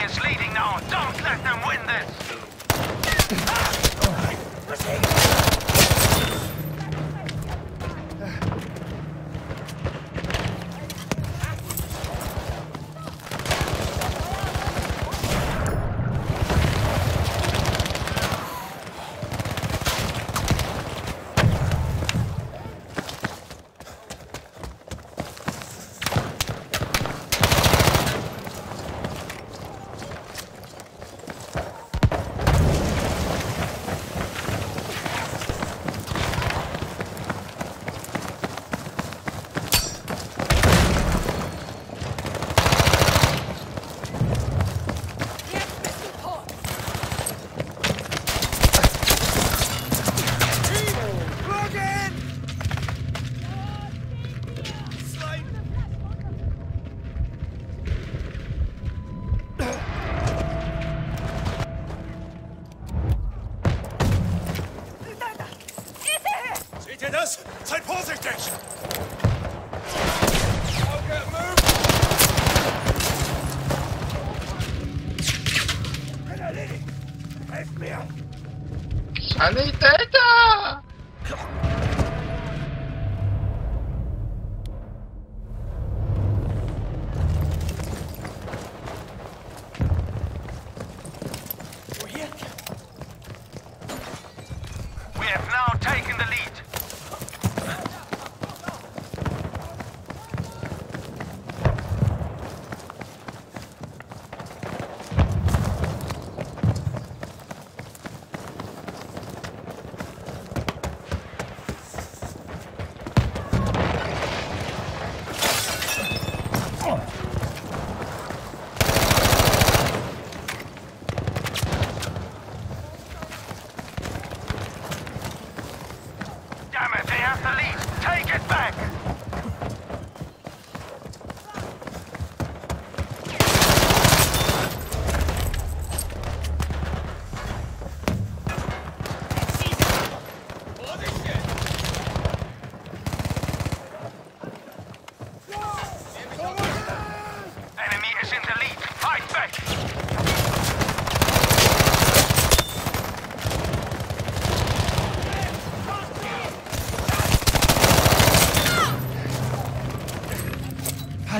enemy is leading now. Don't let them win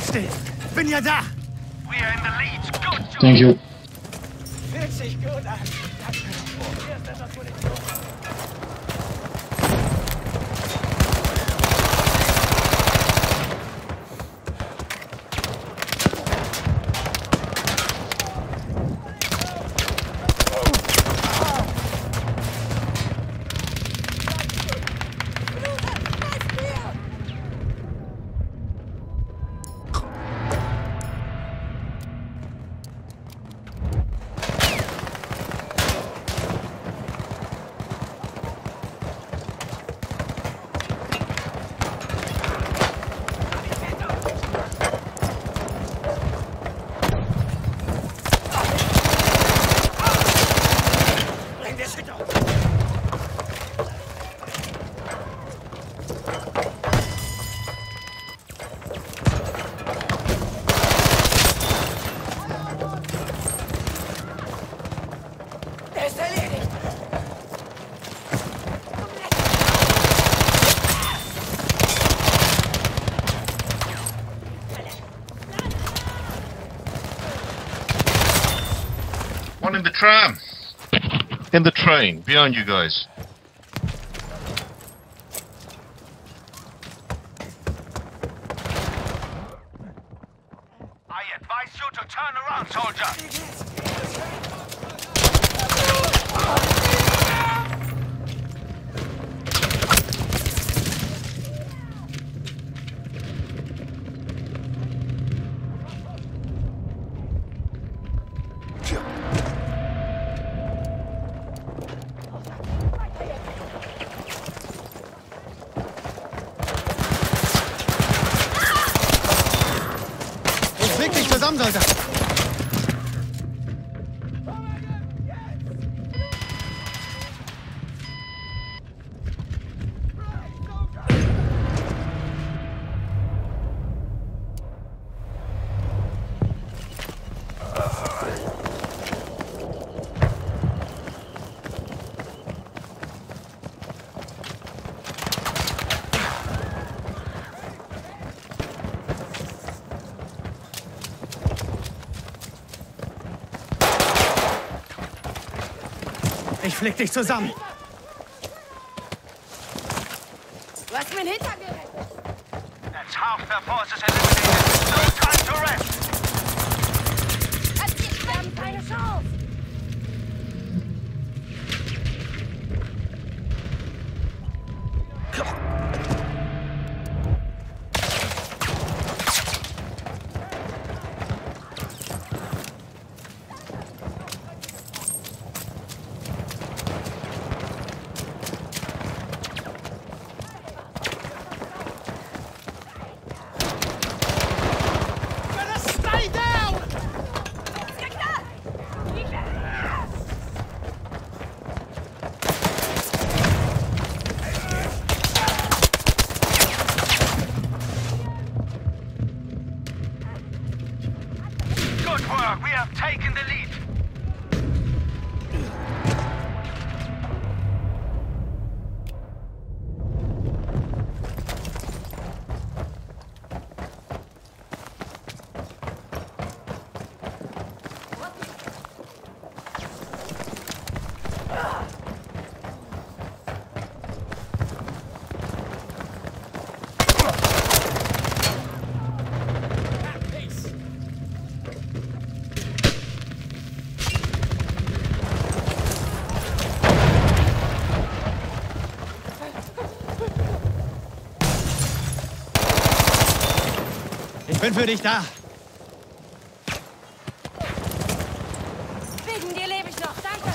Still. Bin ja da! We are in the lead. Good job. Thank you. Fühlt sich gut an. In the tram, in the train, behind you guys. I advise you to turn around, soldier. All right. Ich flick dich zusammen. Du hast mir den Hintern gerettet. That's half the forces eliminated. No time to rest. Lass dich sterben, keine Chance. Ich bin für dich da. Wegen dir lebe ich noch, danke.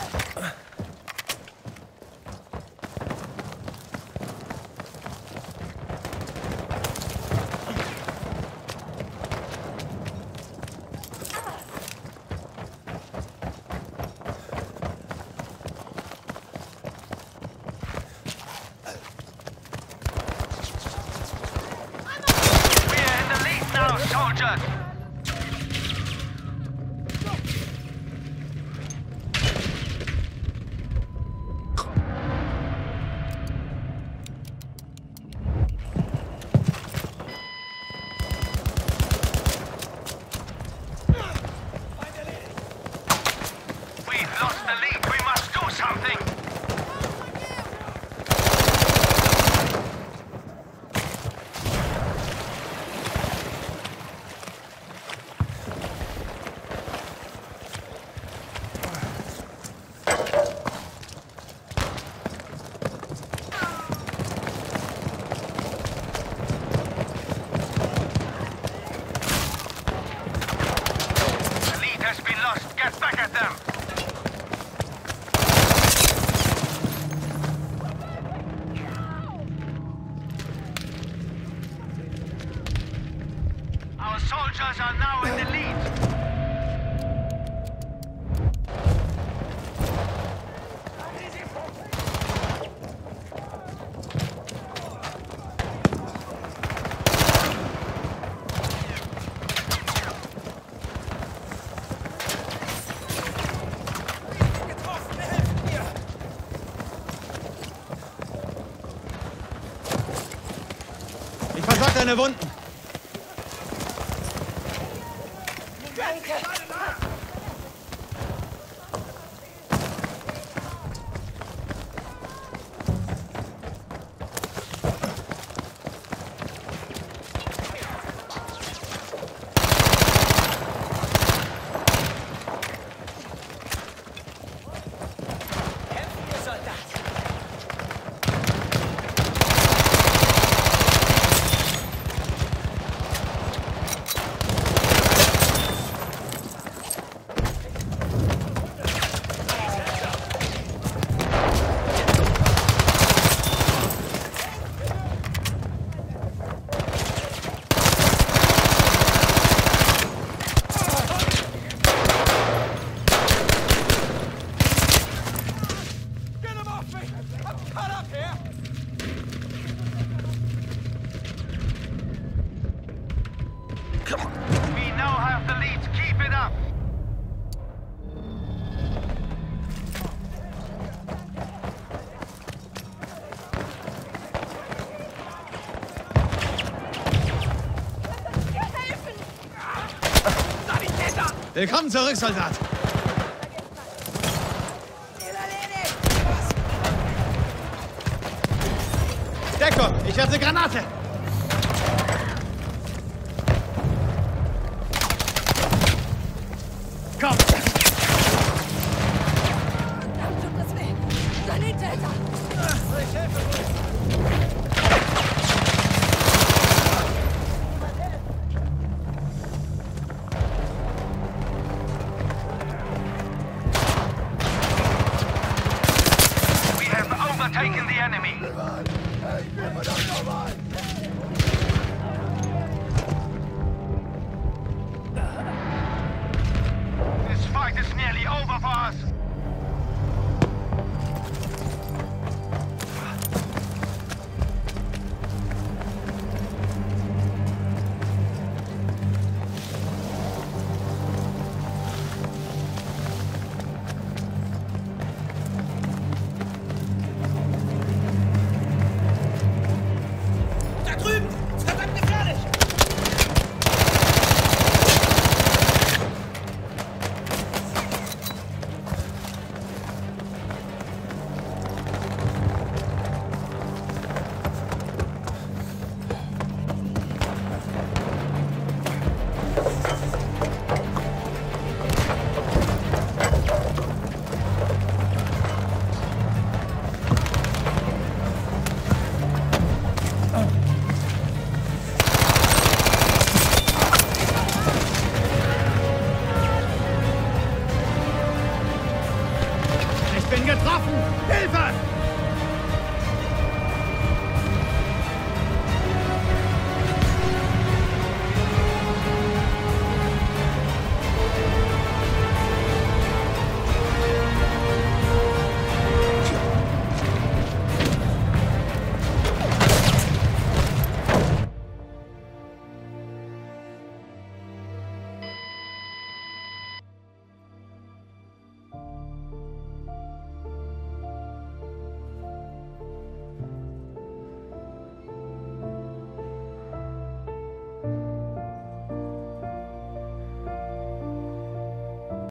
Deine Wunden. Danke. Willkommen zurück, Soldat! Erledigt! Werfe Granate! Komm!